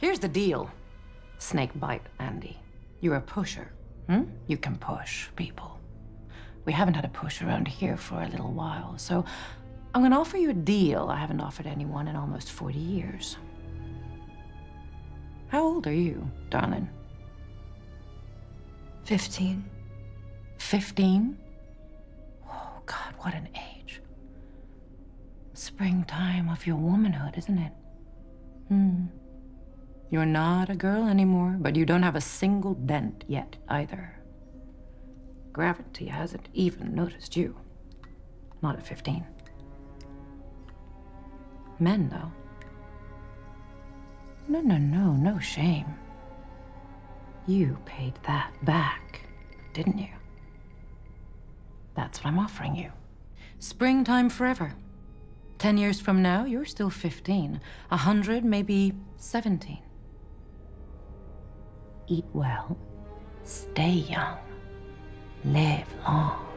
Here's the deal, Snakebite Andi. You're a pusher, You can push people. We haven't had a push around here for a little while, so I'm gonna offer you a deal I haven't offered anyone in almost 40 years. How old are you, darling? 15. 15? Oh, God, what an age. Springtime of your womanhood, isn't it? You're not a girl anymore, but you don't have a single dent yet, either. Gravity hasn't even noticed you. Not at 15. Men, though. No shame. You paid that back, didn't you? That's what I'm offering you. Springtime forever. 10 years from now, you're still 15. 100, maybe 17. Eat well, stay young, live long.